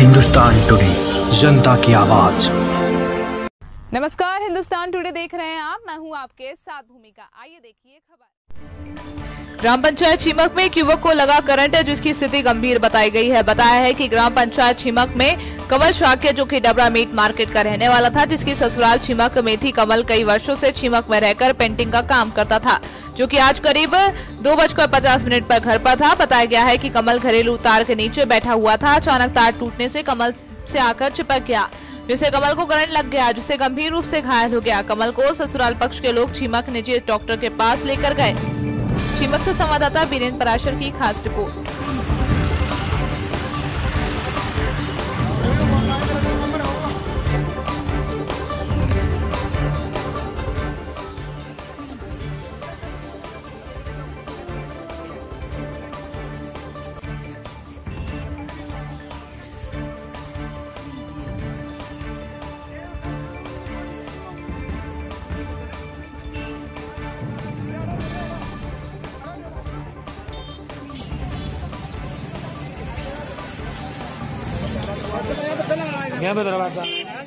Hindustan today, जनता की आवाज। नमस्कार, हिंदुस्तान टुडे देख रहे हैं आप। मैं हूं आपके साथ भूमिका। आइए देखिए खबर। ग्राम पंचायत छिमक में एक युवक को लगा करंट, जिसकी स्थिति गंभीर बताई गई है। बताया है कि ग्राम पंचायत छिमक में कमल शाक्य, जो कि डबरा मीट मार्केट का रहने वाला था, जिसकी ससुराल छिमक में थी, कमल कई वर्षों से छिमक में रहकर पेंटिंग का काम करता था, जो कि आज करीब 2:50 पर घर पर था। बताया गया है कि कमल घरेलू तार के नीचे बैठा हुआ था। अचानक तार टूटने से कमल से आकर चिपक गया, जिससे कमल को करंट लग गया, जिससे गंभीर रूप से घायल हो गया। कमल को ससुराल पक्ष के लोग छिमक निजी डॉक्टर के पास लेकर गए। छिमक से संवाददाता बीरेन पराशर की खास रिपोर्ट। यहाँ पे दरवाजा